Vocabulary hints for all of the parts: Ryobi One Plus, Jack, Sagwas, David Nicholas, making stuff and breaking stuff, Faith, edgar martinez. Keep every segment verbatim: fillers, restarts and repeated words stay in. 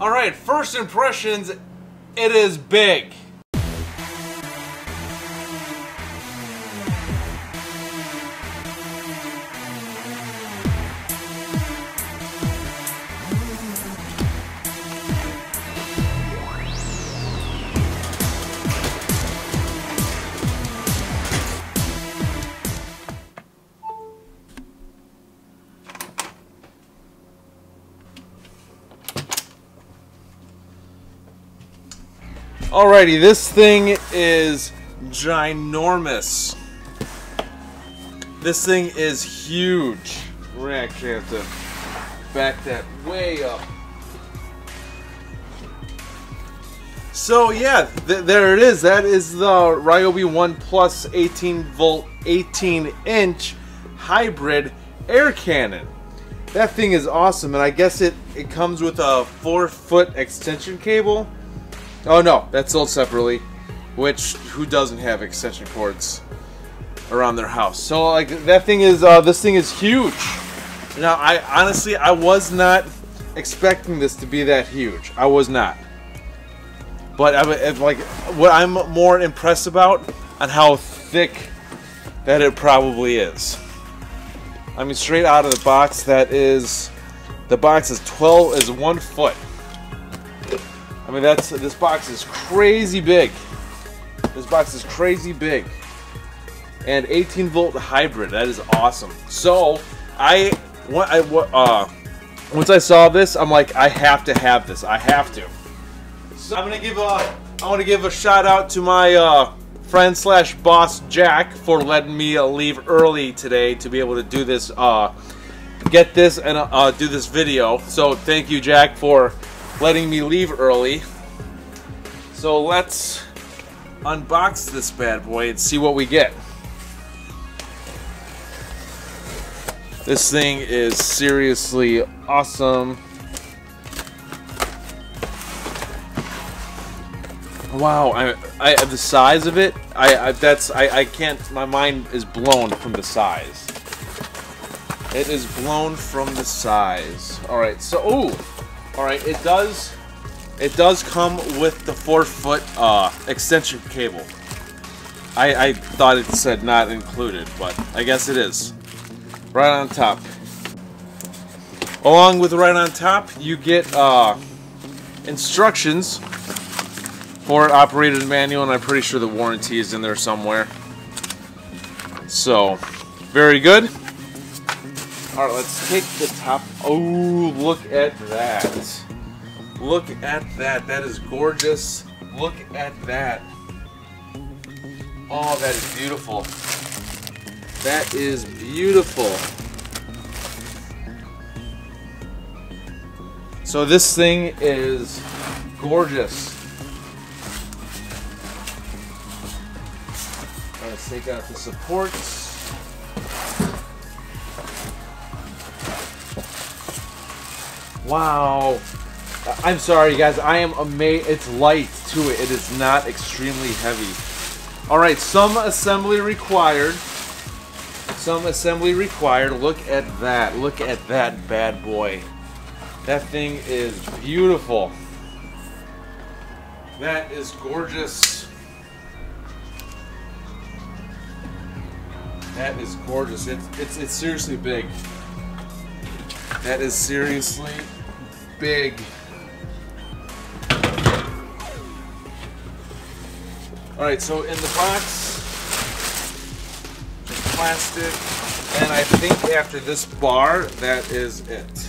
All right, first impressions, it is big. Alrighty, this thing is ginormous. This thing is huge. We're actually have to back that way up. So yeah, th there it is. That is the Ryobi One Plus eighteen volt, eighteen inch hybrid air cannon. That thing is awesome, and I guess it, it comes with a four foot extension cable. Oh no, that's sold separately, which, who doesn't have extension cords around their house? So like that thing is, uh, this thing is huge. Now I honestly, I was not expecting this to be that huge. I was not. But I, if, like, what I'm more impressed about on how thick that it probably is. I mean, straight out of the box, that is, the box is twelve, is one foot. I mean, that's, this box is crazy big. This box is crazy big. And eighteen volt hybrid, that is awesome. So, I, I uh, once I saw this, I'm like, I have to have this. I have to. So I'm gonna give a, I want to give a shout out to my uh, friend slash boss Jack for letting me uh, leave early today to be able to do this, uh, get this and uh, do this video. So thank you, Jack, for letting me leave early. So let's unbox this bad boy and see what we get. This thing is seriously awesome. Wow, I, I the size of it, I, I that's I, I can't, my mind is blown from the size. It is blown from the size. All right, so ooh. Alright, it does it does come with the four foot uh, extension cable. I, I thought it said not included, but I guess it is. Right on top. Along with right on top, you get uh, instructions for an operated manual, and I'm pretty sure the warranty is in there somewhere. So, very good. Alright, let's take the top. Oh, look at that. Look at that. That is gorgeous. Look at that. Oh, that is beautiful. That is beautiful. So this thing is gorgeous. Alright, let's take out the supports. Wow, I'm sorry guys, I am amazed. It's light to it, it is not extremely heavy. Alright, some assembly required. Some assembly required. Look at that, look at that bad boy. That thing is beautiful. That is gorgeous. That is gorgeous. It's, it's, it's seriously big. That is seriously big. Alright, so in the box, plastic, and I think after this bar, that is it.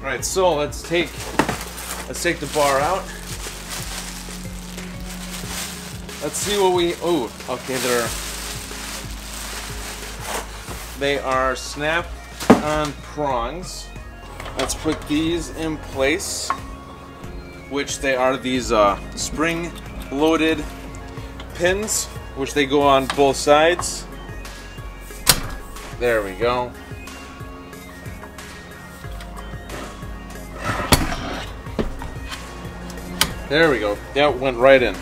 Alright, so let's take let's take the bar out. Let's see what we, oh, okay, they're they are snap on prongs. Let's put these in place, which they are these uh, spring-loaded pins, which they go on both sides. There we go. There we go. That went right in.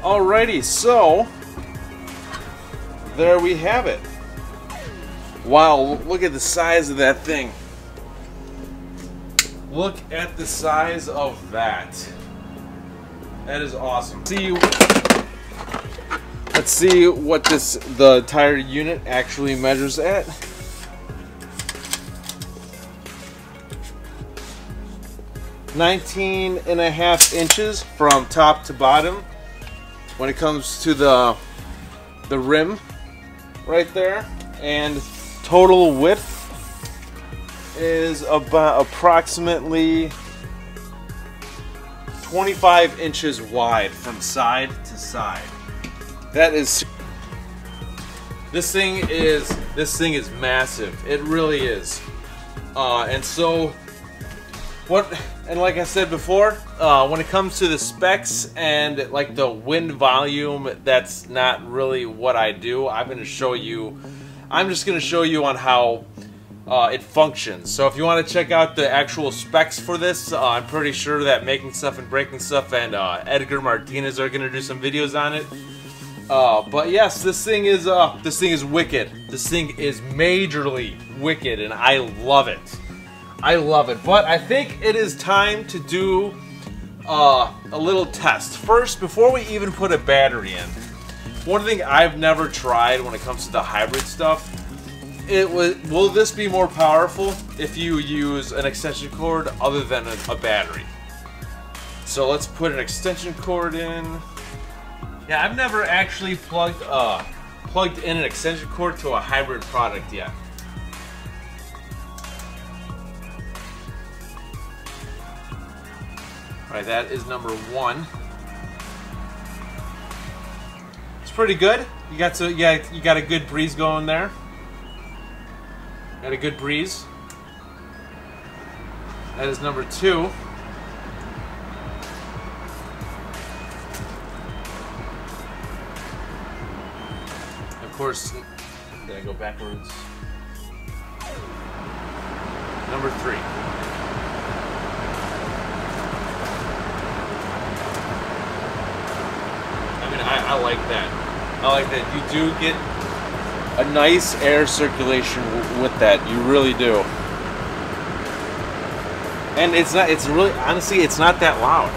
Alrighty, so there we have it. Wow, look at the size of that thing. Look at the size of that. That is awesome. See, let's see what this the tire unit actually measures at. nineteen and a half inches from top to bottom when it comes to the the rim right there, and total width is about approximately twenty-five inches wide from side to side. That is this thing is this thing is massive. It really is. Uh, and so what and like I said before, uh, when it comes to the specs and like the wind volume, that's not really what I do. I'm going to show you. I'm just going to show you on how Uh, it functions. So if you want to check out the actual specs for this, uh, I'm pretty sure that Making Stuff and Breaking Stuff and uh, Edgar Martinez are gonna do some videos on it. Uh, but yes, this thing is uh, this thing is wicked. This thing is majorly wicked, and I love it. I love it. But I think it is time to do uh, a little test first before we even put a battery in. One thing I've never tried when it comes to the hybrid stuff. It was, will this be more powerful if you use an extension cord other than a, a battery? So let's put an extension cord in. Yeah, I've never actually plugged uh, plugged in an extension cord to a hybrid product yet. All right, that is number one. It's pretty good. You got to, yeah, you got a good breeze going there. Got a good breeze. That is number two. Of course, did I go backwards? Number three. I mean, I, I like that. I like that. You do get a nice air circulation with that, you really do. And it's not, it's really, honestly, it's not that loud.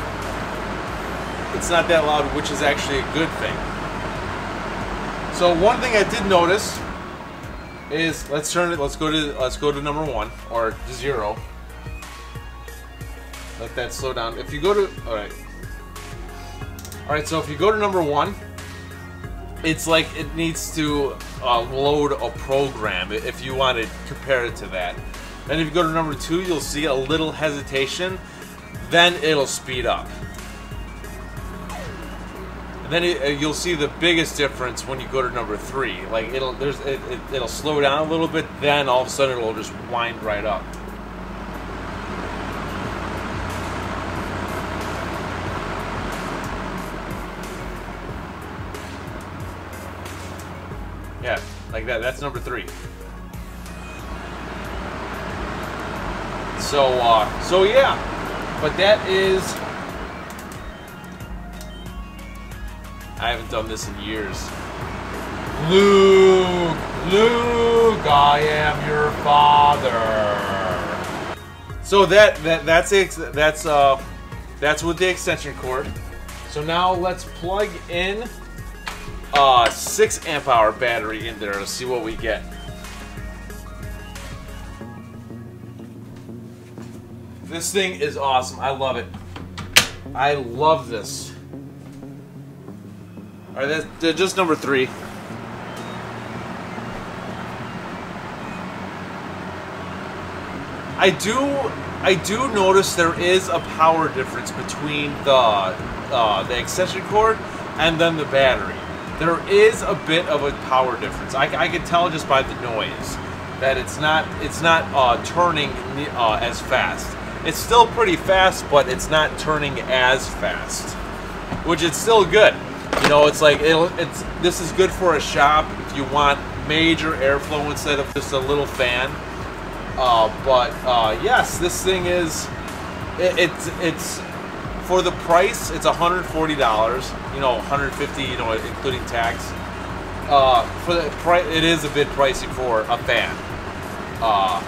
It's not that loud, which is actually a good thing. So one thing I did notice is, let's turn it, let's go to, let's go to number one, or to zero. Let that slow down. If you go to, all right. All right, so if you go to number one, it's like it needs to uh, load a program if you want to compare it to that. Then if you go to number two, you'll see a little hesitation, then it'll speed up. And then it, you'll see the biggest difference when you go to number three. Like it'll there's it, it, it'll slow down a little bit, then all of a sudden it'll just wind right up. Yeah, like that. That's number three. So, uh, so yeah, but that is, I haven't done this in years. Luke, Luke, I am your father. So that that that's it. That's uh, that's with the extension cord. So now let's plug in Uh, six amp hour battery in there to see what we get. This thing is awesome. I love it. I love this. All right, that's just number three. I do, I do notice there is a power difference between the uh, the extension cord and then the battery. There is a bit of a power difference. I, I can tell just by the noise that it's not it's not uh, turning uh, as fast. It's still pretty fast, but it's not turning as fast, which is still good. You know, it's like it'll, it's this is good for a shop if you want major airflow instead of just a little fan. Uh, but uh, yes, this thing is it, it's it's. For the price, it's one hundred forty dollars, you know, one hundred fifty dollars, you know, including tax. Uh, for the price, it is a bit pricey for a fan. Uh,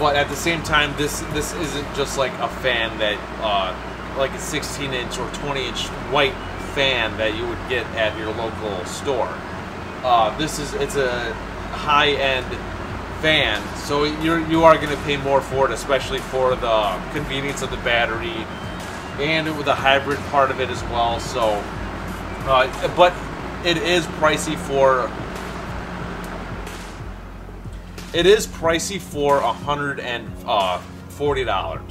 But at the same time, this this isn't just like a fan that, uh, like a sixteen inch or twenty inch white fan that you would get at your local store. Uh, this is it's a high-end fan, so you're you are going to pay more for it, especially for the convenience of the battery and with the hybrid part of it as well. So, uh, but it is pricey for. It is pricey for one hundred forty dollars.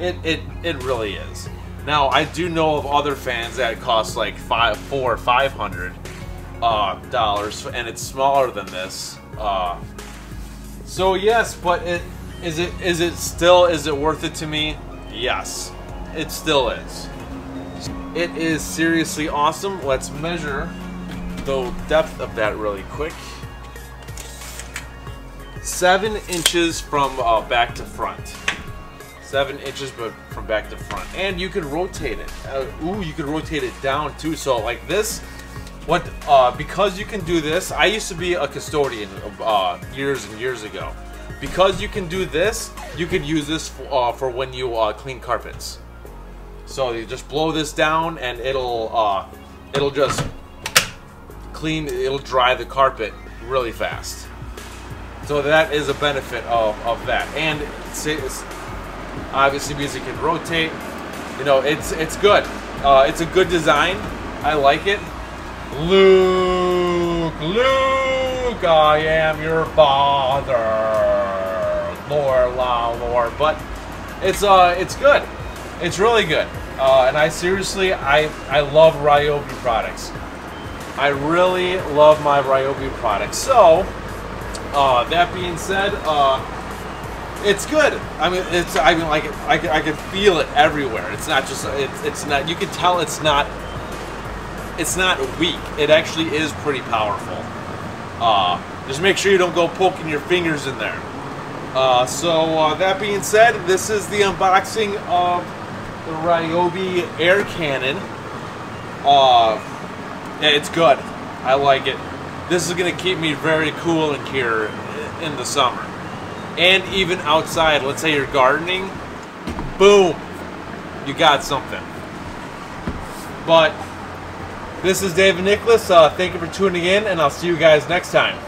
It it it really is. Now I do know of other fans that cost like five, four, five hundred uh, dollars, and it's smaller than this. Uh, so yes, but it is it is it still is it worth it to me? Yes, it still is. It is seriously awesome. Let's measure the depth of that really quick. Seven inches from uh, back to front. Seven inches but from back to front. And you can rotate it. Uh, ooh, you can rotate it down too. So like this, what? Uh, because you can do this, I used to be a custodian uh, years and years ago. Because you can do this, you could use this for, uh, for when you uh, clean carpets. So you just blow this down and it'll, uh, it'll just clean, it'll dry the carpet really fast. So that is a benefit of, of that, and it's, it's obviously because it can rotate. You know, it's it's good. Uh, it's a good design. I like it. Luke, Luke, I am your father. Lore, la, lore. But it's uh, it's good. It's really good. Uh, and I seriously, I I love Ryobi products. I really love my Ryobi products. So. Uh, that being said, uh, it's good. I mean, it's. I mean, like, I can, I can feel it everywhere. It's not just. It's. It's not. You can tell it's not. It's not weak. It actually is pretty powerful. Uh, just make sure you don't go poking your fingers in there. Uh, so uh, that being said, this is the unboxing of the Ryobi Air Cannon. Uh, yeah, it's good. I like it. This is going to keep me very cool in here in the summer. And even outside, let's say you're gardening, boom, you got something. But this is David Nicholas. Uh, thank you for tuning in, and I'll see you guys next time.